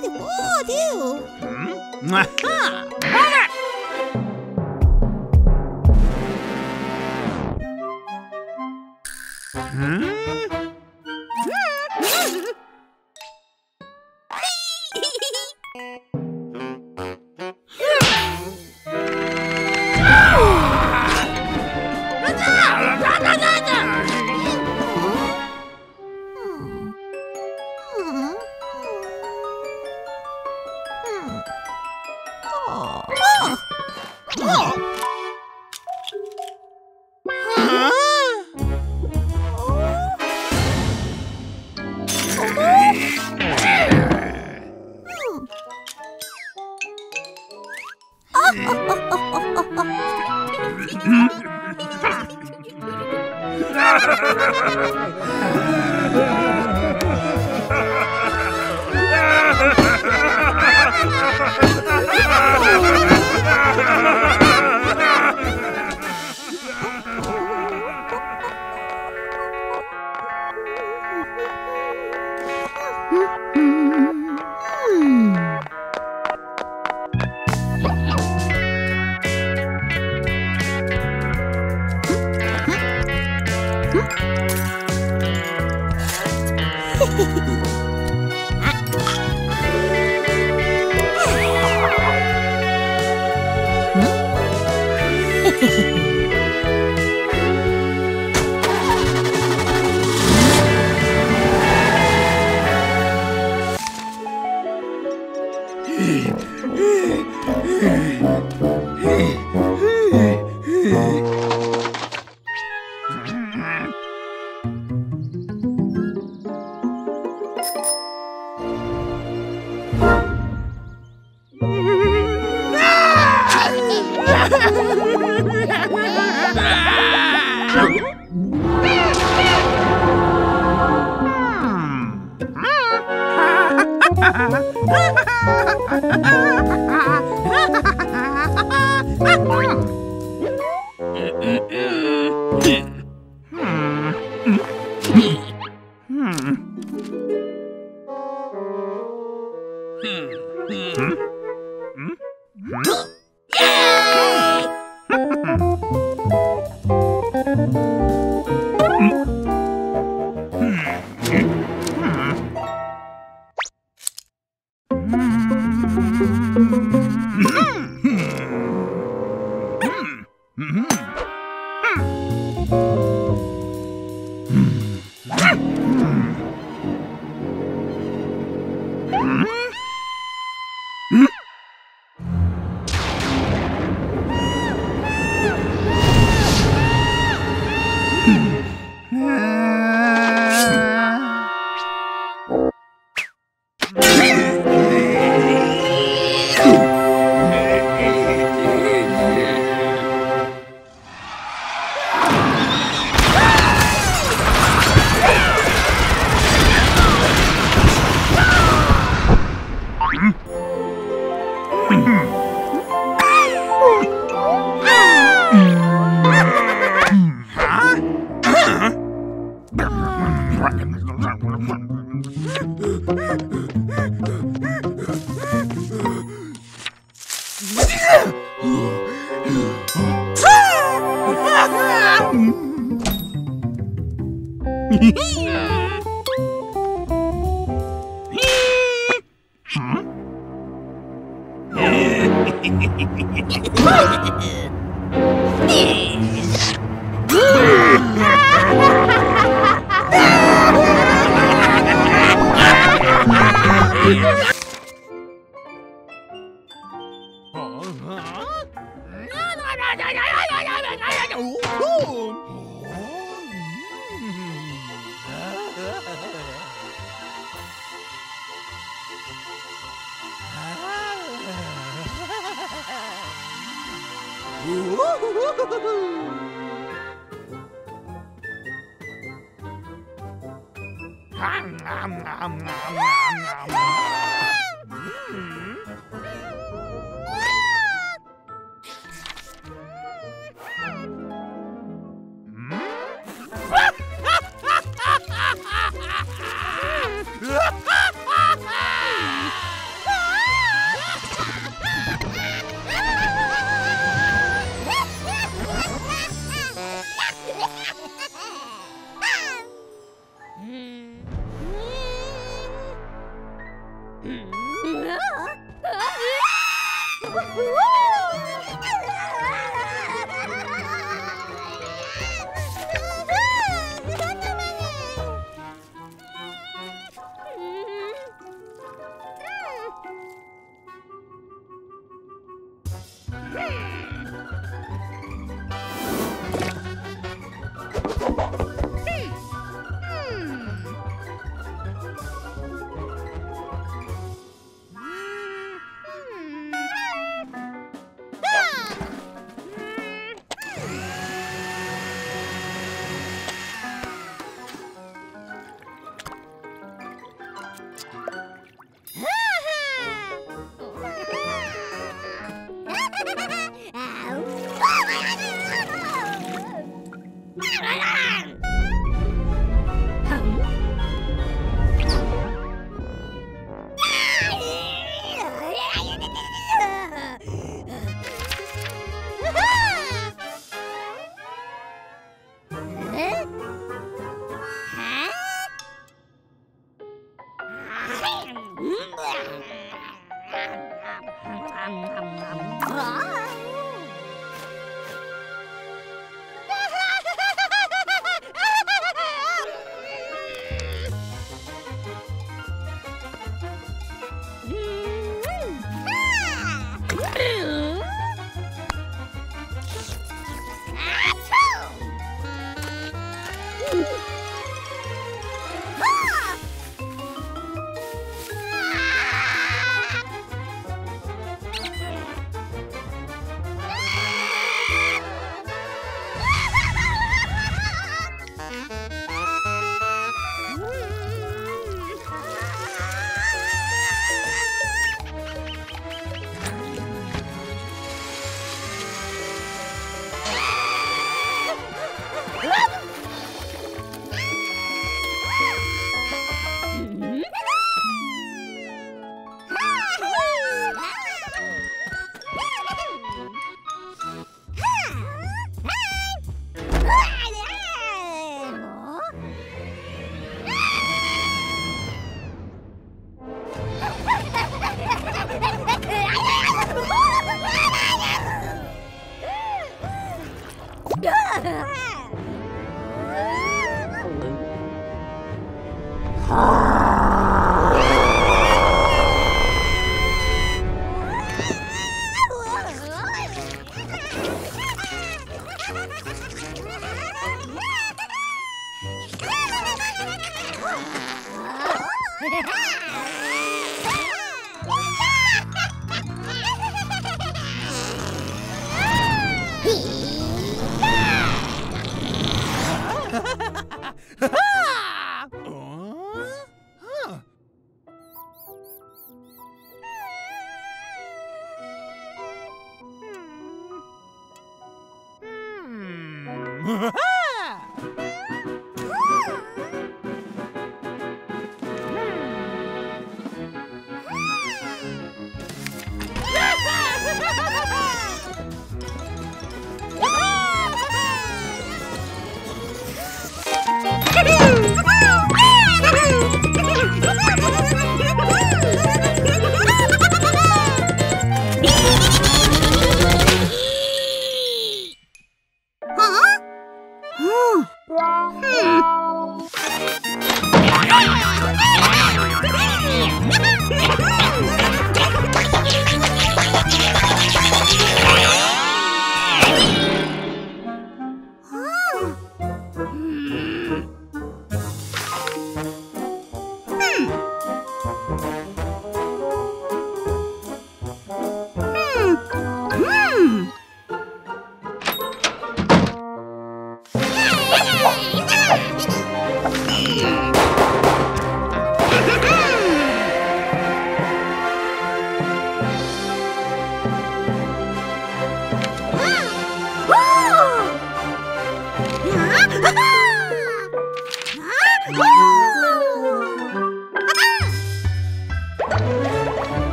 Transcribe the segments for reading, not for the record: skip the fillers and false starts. with war too. Hmm? Aha! Got it! Whoa!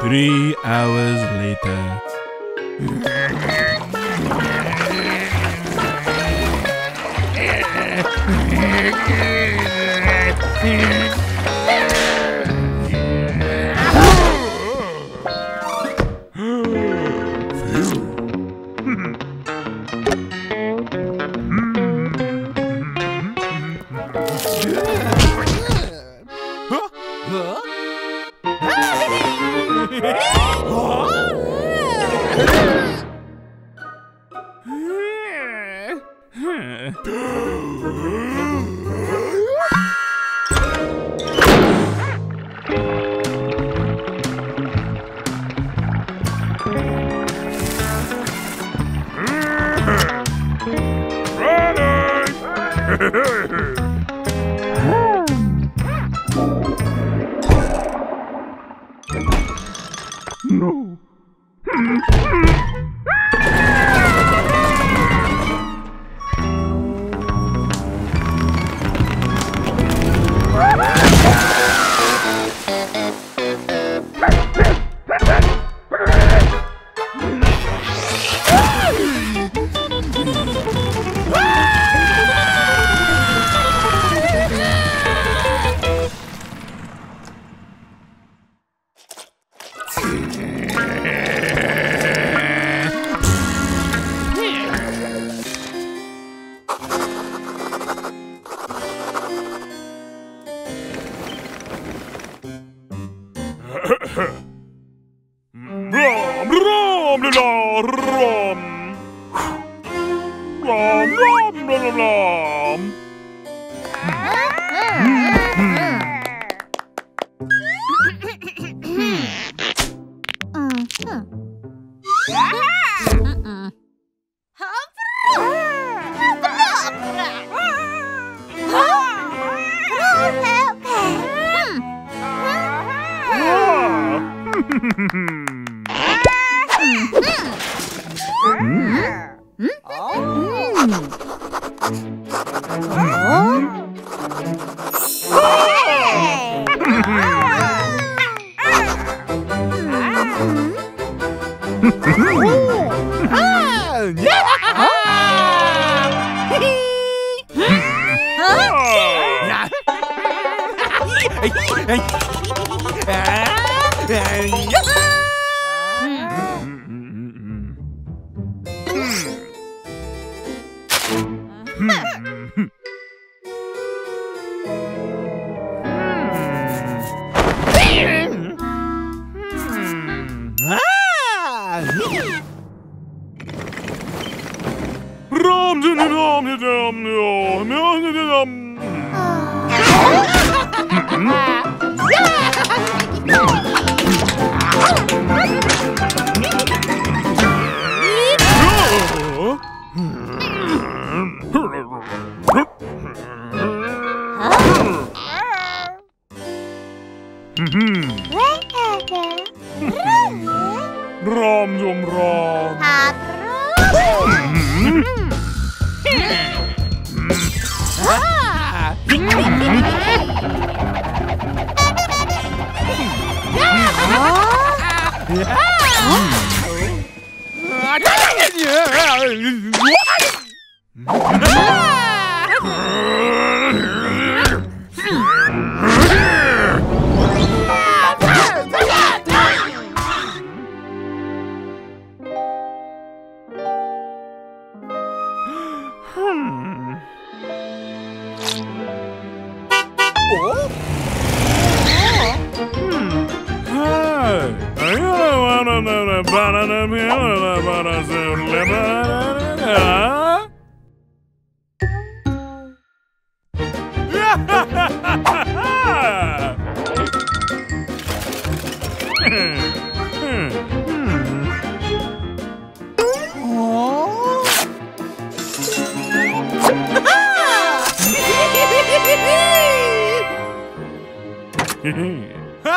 3 hours later. No. Ha ha ha ha ha! Oh! Huh?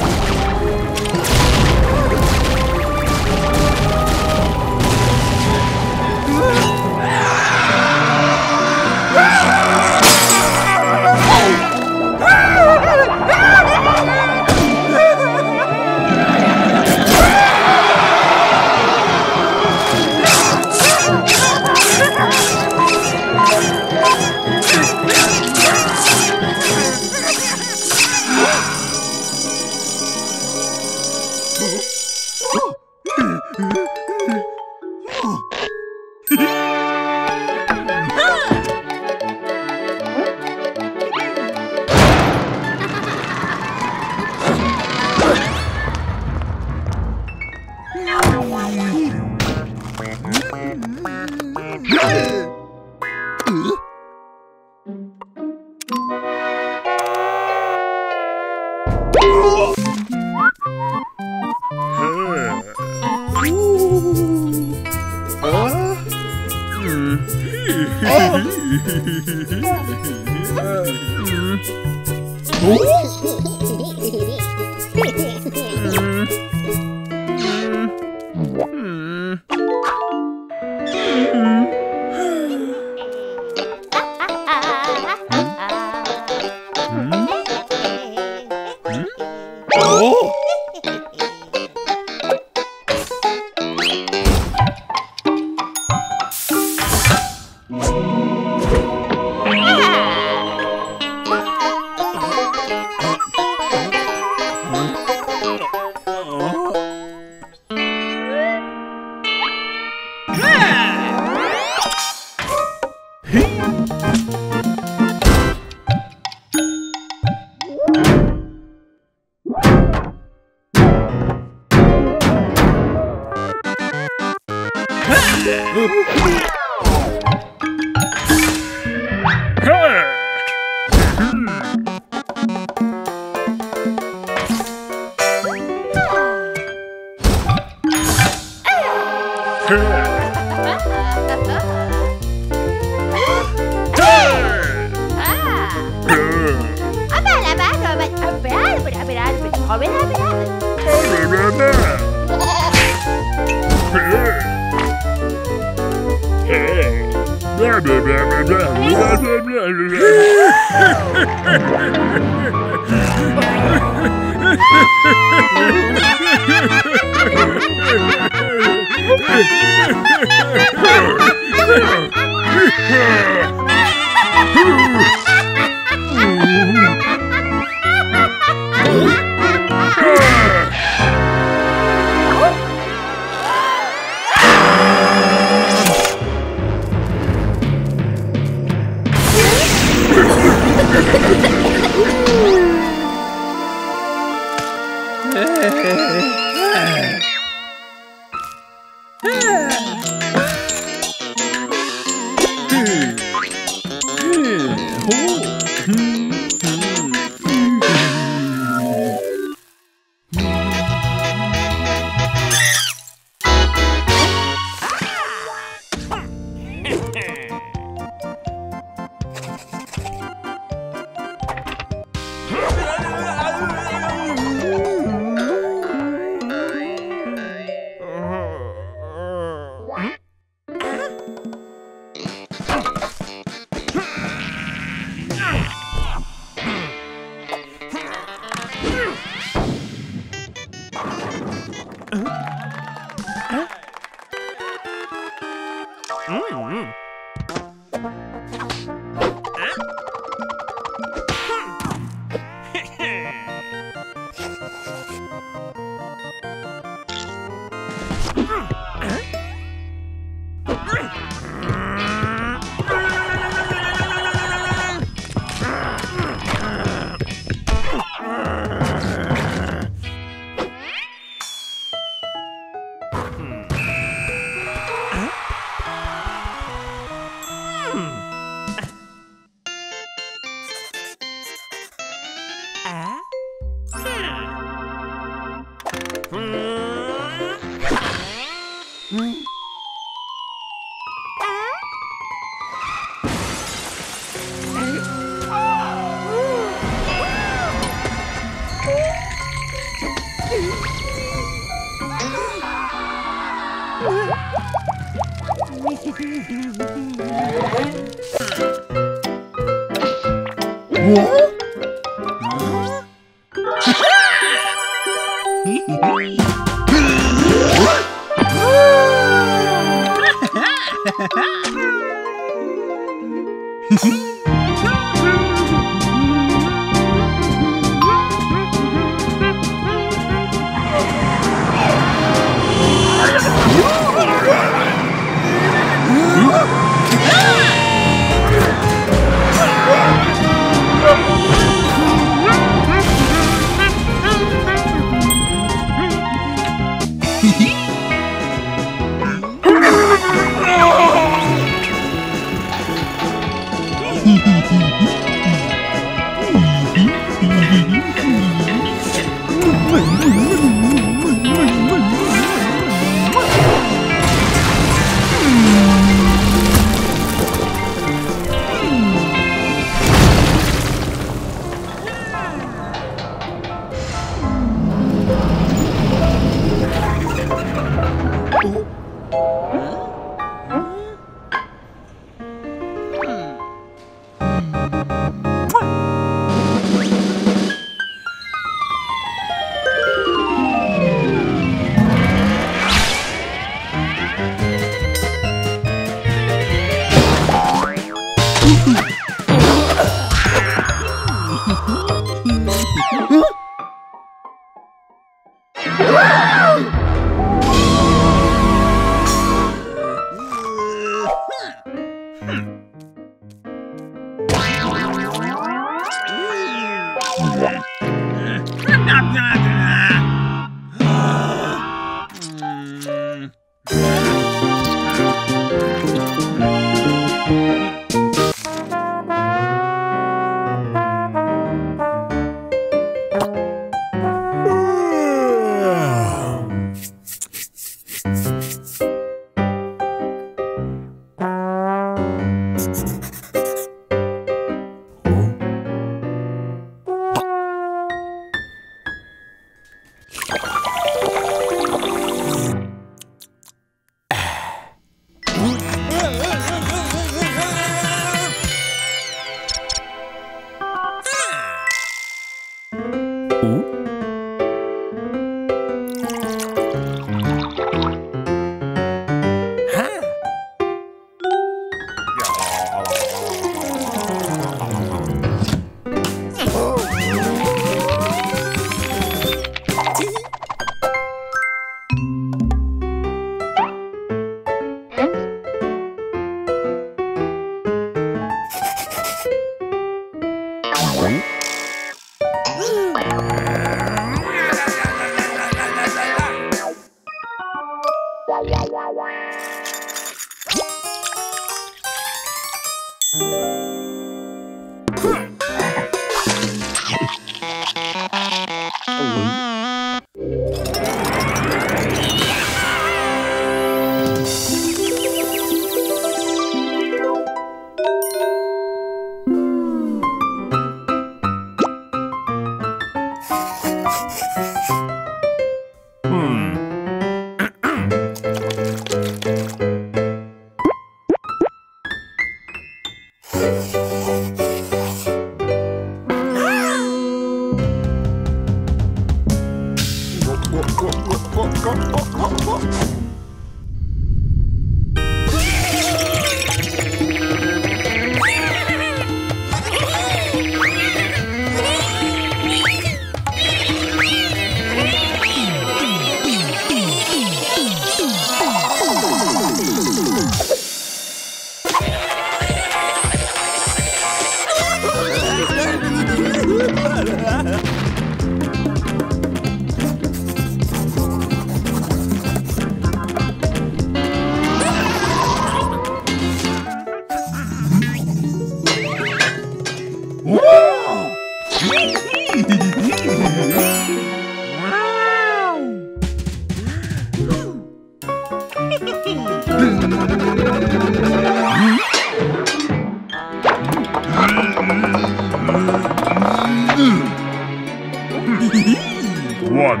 One. Huh? One.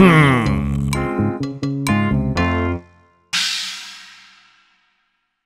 Hmm.